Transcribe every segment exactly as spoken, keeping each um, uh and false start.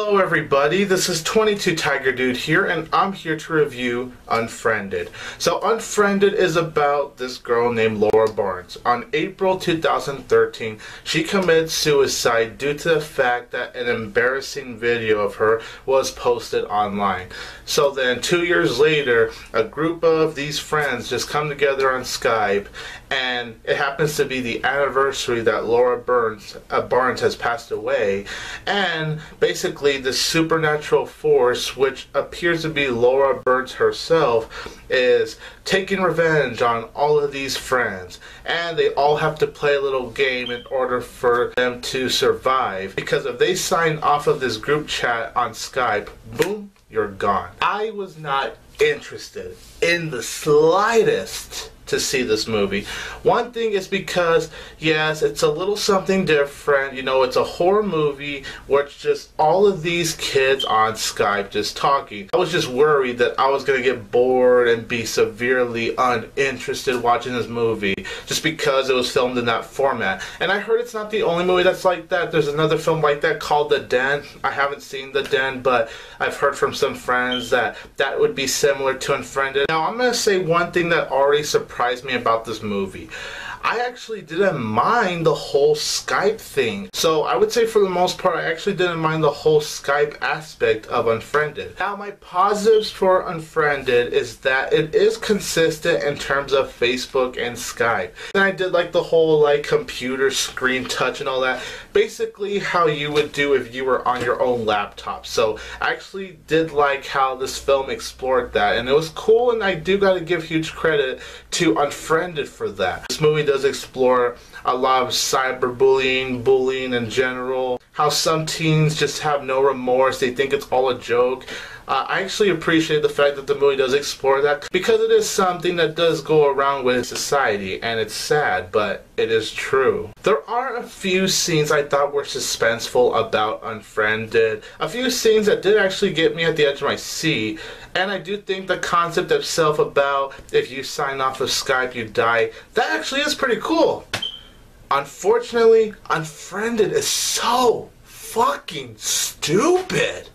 Hello everybody, this is twenty-two Tiger Dude here, and I'm here to review Unfriended. So Unfriended is about this girl named Laura Barns. On April two thousand thirteen, she committed suicide due to the fact that an embarrassing video of her was posted online. So then two years later, a group of these friends just come together on Skype, and it happens to be the anniversary that Laura Barnes, uh, Barnes has passed away, and basically the supernatural force, which appears to be Laura Barnes herself, is taking revenge on all of these friends, and they all have to play a little game in order for them to survive, because if they sign off of this group chat on Skype, boom, you're gone. I was not interested in the slightest to see this movie. One thing is because, yes, it's a little something different. You know, it's a horror movie where it's just all of these kids on Skype just talking. I was just worried that I was going to get bored and be severely uninterested watching this movie just because it was filmed in that format. And I heard it's not the only movie that's like that. There's another film like that called The Den. I haven't seen The Den, but I've heard from some friends that that would be similar to Unfriended. Now, I'm going to say one thing that already surprised surprised me about this movie. I actually didn't mind the whole Skype thing. So I would say for the most part, I actually didn't mind the whole Skype aspect of Unfriended. Now my positives for Unfriended is that it is consistent in terms of Facebook and Skype. And I did like the whole like computer screen touch and all that. Basically how you would do if you were on your own laptop. So I actually did like how this film explored that. And it was cool, and I do gotta give huge credit to Unfriended for that. This movie does explore a lot of cyberbullying, bullying in general, how some teens just have no remorse, they think it's all a joke. Uh, I actually appreciate the fact that the movie does explore that, because it is something that does go around with society, and it's sad, but it is true. There are a few scenes I thought were suspenseful about Unfriended. A few scenes that did actually get me at the edge of my seat, and I do think the concept itself about if you sign off of Skype you die, that actually is pretty cool. Unfortunately, Unfriended is so fucking stupid.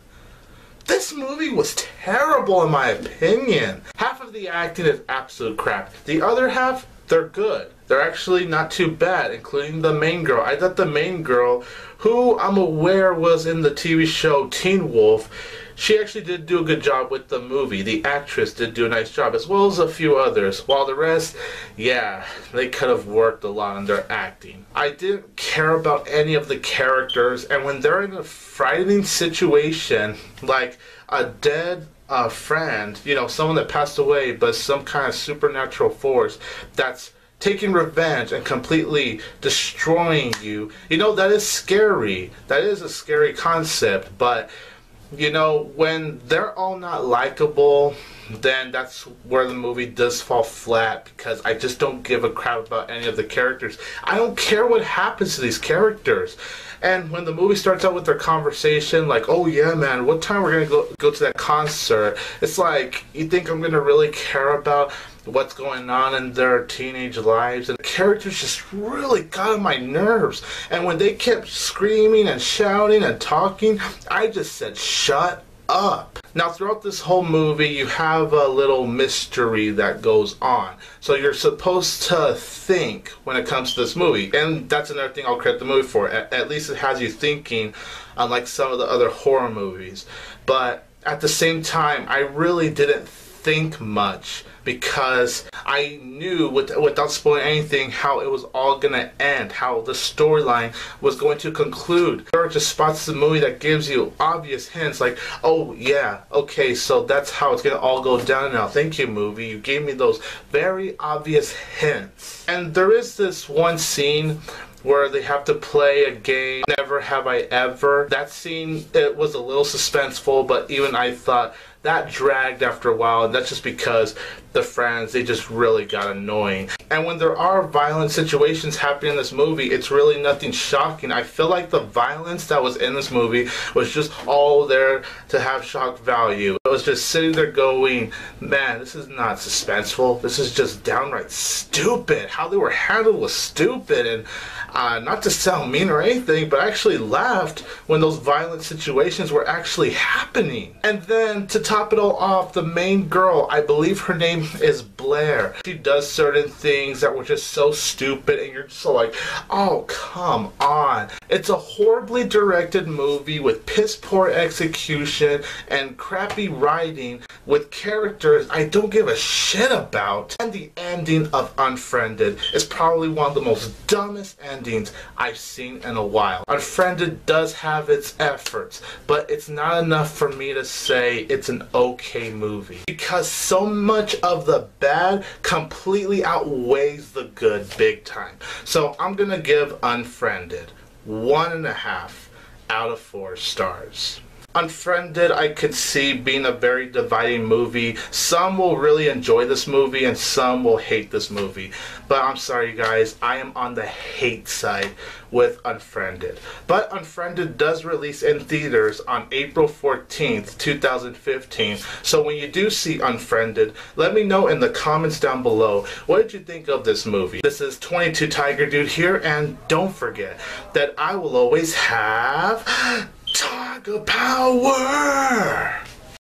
This movie was terrible in my opinion. Half of the acting is absolute crap. The other half, they're good. They're actually not too bad, including the main girl. I thought the main girl, who I'm aware was in the T V show Teen Wolf, she actually did do a good job with the movie. The actress did do a nice job, as well as a few others. While the rest, yeah, they could have worked a lot on their acting. I didn't care about any of the characters, and when they're in a frightening situation, like a dead uh, friend, you know, someone that passed away, but some kind of supernatural force that's taking revenge and completely destroying you, you know, that is scary. That is a scary concept, but you know, when they're all not likable, then that's where the movie does fall flat, because I just don't give a crap about any of the characters. I don't care what happens to these characters. And when the movie starts out with their conversation, like, oh yeah man, what time we're gonna go, go to that concert? It's like, you think I'm gonna really care about what's going on in their teenage lives? And the characters just really got on my nerves. And when they kept screaming and shouting and talking, I just said, shut up. Now throughout this whole movie you have a little mystery that goes on. So you're supposed to think when it comes to this movie, and that's another thing I'll credit the movie for. At, at least it has you thinking, unlike some of the other horror movies. But at the same time, I really didn't think much, because I knew, with, without spoiling anything, how it was all going to end, how the storyline was going to conclude. There are just spots in the movie that gives you obvious hints, like, oh yeah, okay, so that's how it's going to all go down now. Thank you, movie. You gave me those very obvious hints. And there is this one scene where they have to play a game, Never Have I Ever. That scene, it was a little suspenseful, but even I thought that dragged after a while, and that's just because the friends, they just really got annoying. And when there are violent situations happening in this movie, it's really nothing shocking. I feel like the violence that was in this movie was just all there to have shock value. It was just sitting there going, man, this is not suspenseful. This is just downright stupid. How they were handled was stupid, and uh, not to sound mean or anything, but I actually laughed when those violent situations were actually happening. And then to top it all off, the main girl, I believe her name is Blair, she does certain things that were just so stupid and you're just like, oh, come on. It's a horribly directed movie with piss poor execution and crappy writing with characters I don't give a shit about. And the ending of Unfriended is probably one of the most dumbest endings I've seen in a while. Unfriended does have its efforts, but it's not enough for me to say it's an okay movie, because so much of the bad completely outweighs the good big time. So I'm gonna give Unfriended one and a half out of four stars. Unfriended, I could see being a very dividing movie. Some will really enjoy this movie and some will hate this movie. But I'm sorry guys, I am on the hate side with Unfriended. But Unfriended does release in theaters on April fourteenth, two thousand fifteen. So when you do see Unfriended, let me know in the comments down below, what did you think of this movie? This is twenty-two Tiger Dude here, and don't forget that I will always have... Tiger Power!